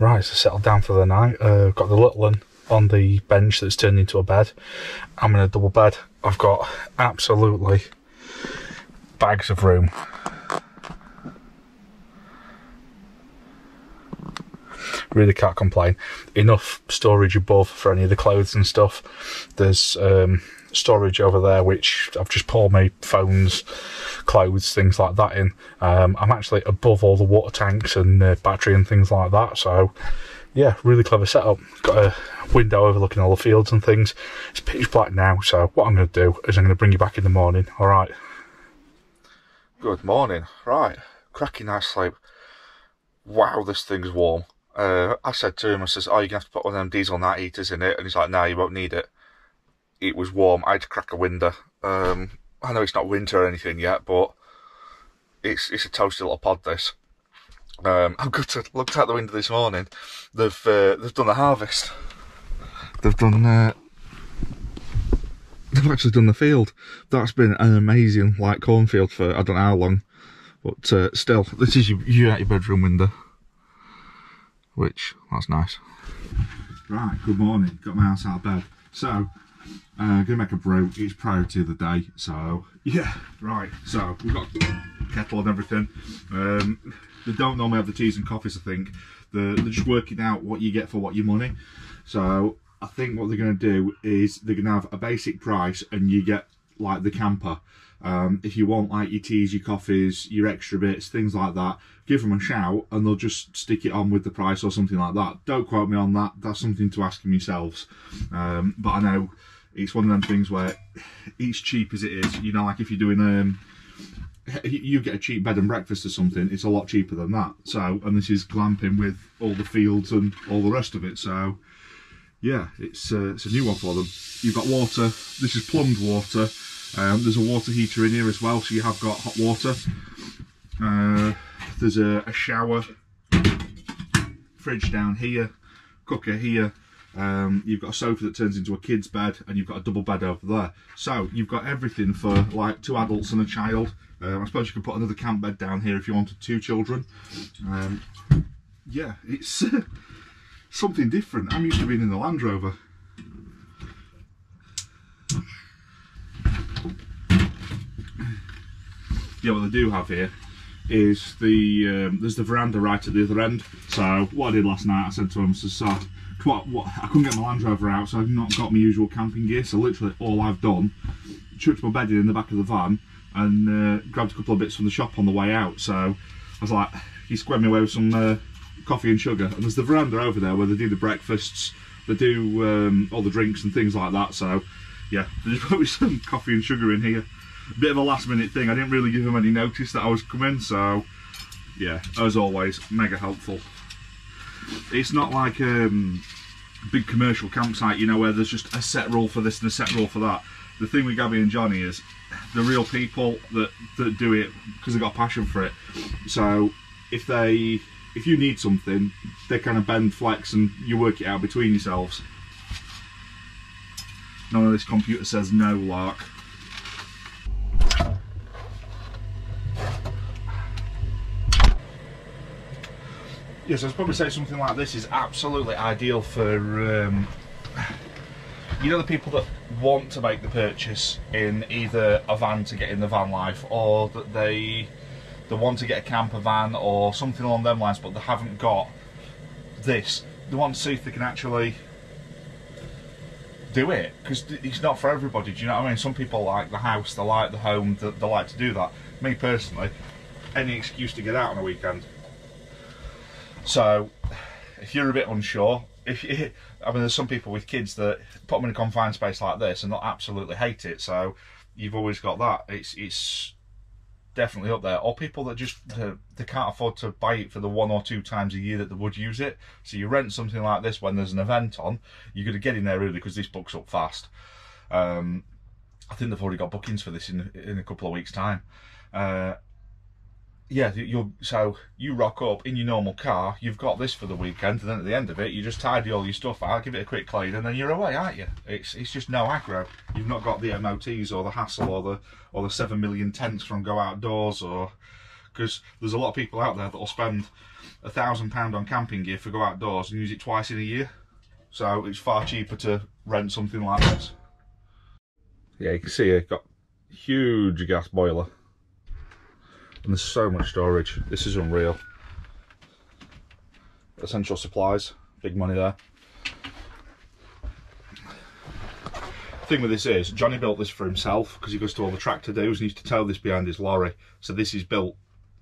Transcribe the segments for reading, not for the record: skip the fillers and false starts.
Right, so settled down for the night. Got the little one on the bench that's turned into a bed. I'm in a double bed. I've got absolutely bags of room. Really can't complain. Enough storage above for any of the clothes and stuff. There's storage over there, which I've just poured my phones, clothes, things like that in. I'm actually above all the water tanks and battery and things like that, so yeah, really clever setup. Got a window overlooking all the fields and things. It's pitch black now, so what I'm going to do is I'm going to bring you back in the morning, alright? Good morning. Right, cracking nice sleep. Wow, this thing's warm. I said to him, I says, oh, you're going to have to put one of them diesel night heaters in it, and he's like, no, you won't need it. It was warm. I had to crack a window. I know it's not winter or anything yet, but it's a toasty little pod, this. I've got to look out the window this morning. They've done the harvest. They've done they've actually done the field. That's been an amazing like cornfield for I don't know how long, but still, this is you out your bedroom window, which that's nice. Right, good morning. Got my house out of bed, so. Gonna make a brew. It's priority of the day, so yeah. Right, so we've got kettle and everything. They don't normally have the teas and coffees. I think they're just working out what you get for what your money. So I think what they're going to do is they're going to have a basic price, and you get like the camper. If you want like your teas, your coffees, your extra bits, things like that, give them a shout and they'll just stick it on with the price or something like that. Don't quote me on that. That's something to ask them yourselves. But I know it's one of them things where it's cheap as it is. You know, like if you're doing you get a cheap bed and breakfast or something, it's a lot cheaper than that. So, and this is glamping with all the fields and all the rest of it. So yeah, it's a new one for them. You've got water. This is plumbed water. There's a water heater in here as well, so you have got hot water. There's a shower, fridge down here, cooker here. You've got a sofa that turns into a kid's bed, and you've got a double bed over there. So you've got everything for like two adults and a child. I suppose you could put another camp bed down here if you wanted two children. Yeah, it's something different. I'm used to being in the Landrover. Yeah, what they do have here is there's the veranda right at the other end. So what I did last night, I said to him, I said, so, I couldn't get my Land Rover out, so I've not got my usual camping gear. So literally all I've done, chucked my bedding in the back of the van and grabbed a couple of bits from the shop on the way out. So I was like, he squared me away with some coffee and sugar. And there's the veranda over there where they do the breakfasts, they do all the drinks and things like that. So yeah, they just put me some coffee and sugar in here. Bit of a last minute thing. I didn't really give them any notice that I was coming, so yeah, as always, mega helpful. It's not like a big commercial campsite, you know, where there's just a set rule for this and a set rule for that. The thing with Gabby and Johnny is the real people that do it because they've got a passion for it. So if you need something, they kind of bend, flex, and you work it out between yourselves. None of this computer says no lark. Yes, I'd probably say something like this is absolutely ideal for, you know, the people that want to make the purchase in either a van to get in the van life, or that they want to get a camper van or something along them lines, but they haven't got this. They want to see if they can actually do it, because it's not for everybody, do you know what I mean? Some people like the house, they like the home, they like to do that. Me personally, any excuse to get out on a weekend. So, if you're a bit unsure, I mean, there's some people with kids that put them in a confined space like this and they'll absolutely hate it. So, you've always got that. It's definitely up there. Or people that just they can't afford to buy it for the 1 or 2 times a year that they would use it. So you rent something like this when there's an event on. You're going to get in there early because this books up fast. I think they've already got bookings for this in a couple of weeks' time. Yeah, so you rock up in your normal car, you've got this for the weekend, and then at the end of it, you just tidy all your stuff out, give it a quick clean, and then you're away, aren't you? It's just no aggro. You've not got the MOTs or the hassle or the 7 million tents from Go Outdoors, or because there's a lot of people out there that will spend £1,000 on camping gear for Go Outdoors and use it twice in a year. So it's far cheaper to rent something like this. Yeah, you can see it got a huge gas boiler. And there's so much storage. This is unreal. Essential supplies, big money there. The thing with this is, Johnny built this for himself because he goes to all the tractor do's and he used to tow this behind his lorry. So this is built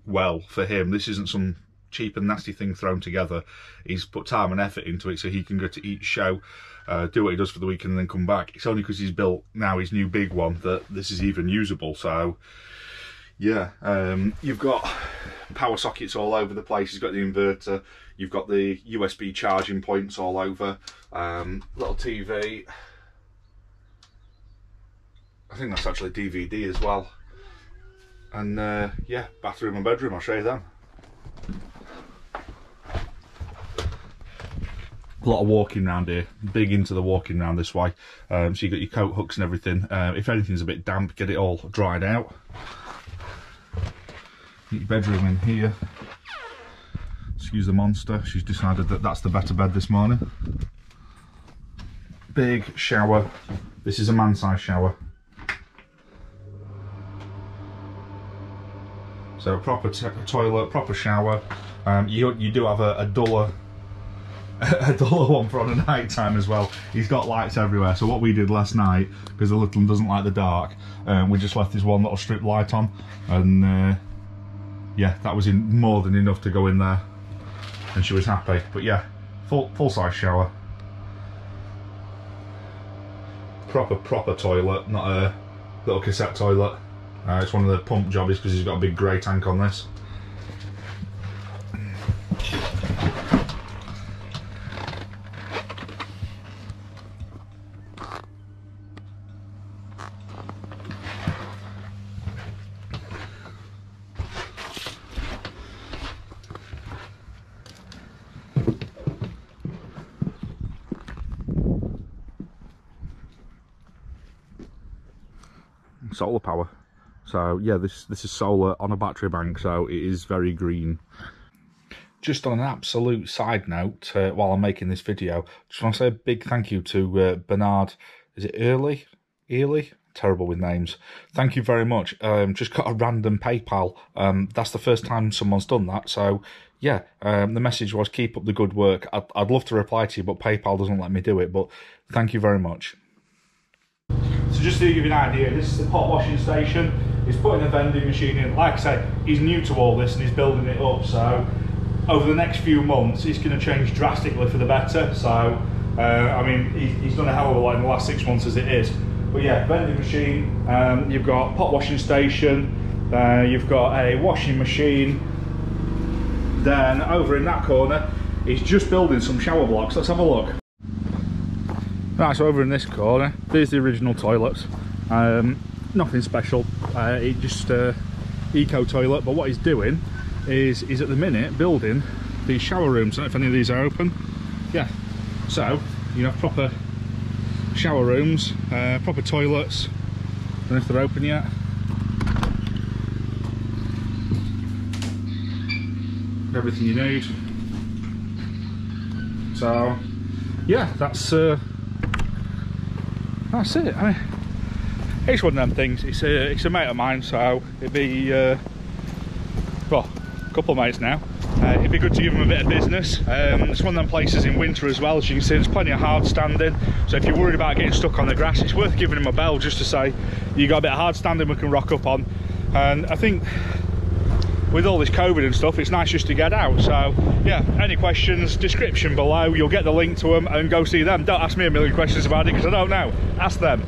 well for him. This isn't some cheap and nasty thing thrown together. He's put time and effort into it so he can go to each show, do what he does for the weekend and then come back. It's only because he's built now his new big one that this is even usable. So yeah, you've got power sockets all over the place. You've got the inverter, you've got the USB charging points all over, little TV. I think that's actually DVD as well. And yeah, bathroom and bedroom, I'll show you them. A lot of walking round here, big into the walking round this way. So you've got your coat hooks and everything. If anything's a bit damp, get it all dried out. Your bedroom in here. Excuse the monster, she's decided that that's the better bed this morning. Big shower. This is a man-sized shower, so a proper toilet, proper shower. You do have a duller a duller one for on a night time as well. He's got lights everywhere, so what we did last night, because the little one doesn't like the dark, we just left this one little strip light on, and yeah, that was more than enough to go in there, and she was happy. But yeah, full-size shower, proper toilet, not a little cassette toilet. It's one of the pump jobbies because he's got a big grey tank on this. Solar power, so yeah, this is solar on a battery bank, so it is very green. Just on an absolute side note, while I'm making this video, just want to say a big thank you to Bernard. Is it Early? Terrible with names. Thank you very much. Just got a random PayPal. That's the first time someone's done that, so yeah. The message was, keep up the good work. I'd love to reply to you, but PayPal doesn't let me do it. But thank you very much. So just to give you an idea, this is the pot washing station. He's putting a vending machine in. Like I said, he's new to all this and he's building it up. So over the next few months, it's going to change drastically for the better. So, I mean, he's done a hell of a lot in the last 6 months as it is. But yeah, vending machine, you've got pot washing station, you've got a washing machine. Then over in that corner, he's just building some shower blocks. Let's have a look. Right, so over in this corner, there's the original toilets. Nothing special, it's just an eco toilet, but what he's doing is he's at the minute building these shower rooms. I don't know if any of these are open. Yeah, so you have proper shower rooms, proper toilets. I don't know if they're open yet. Everything you need. So yeah, that's it. I mean, it's one of them things. It's a mate of mine, so it'd be well, a couple of mates now. It'd be good to give them a bit of business. It's one of them places in winter as well. As you can see, there's plenty of hard standing, so if you're worried about getting stuck on the grass, it's worth giving them a bell just to say you got a bit of hard standing we can rock up on. And I think with all this COVID and stuff, it's nice just to get out. So yeah, any questions, description below, you'll get the link to them and go see them. Don't ask me a million questions about it because I don't know, ask them.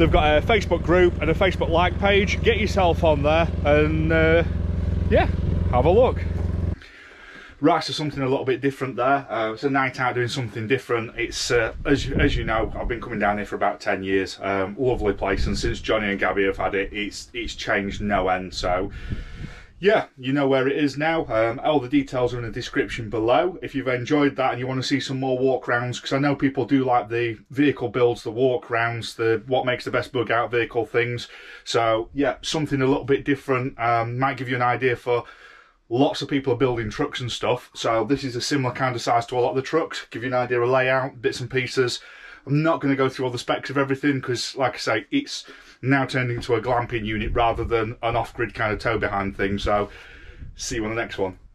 They've got a Facebook group and a Facebook like page. Get yourself on there and yeah, have a look. Right, so something a little bit different there. It's a night out doing something different. It's, as you know, I've been coming down here for about 10 years. Lovely place, and since Johnny and Gabby have had it, it's changed no end. So yeah, you know where it is now. All the details are in the description below. If you've enjoyed that and you want to see some more walk-rounds, because I know people do like the vehicle builds, the walk-rounds, the what makes the best bug-out vehicle things. So yeah, something a little bit different. Might give you an idea for lots of people are building trucks and stuff. So this is a similar kind of size to a lot of the trucks. Give you an idea of layout, bits and pieces. I'm not going to go through all the specs of everything because, like I say, it's now turned into a glamping unit rather than an off-grid kind of tow behind thing. So see you on the next one.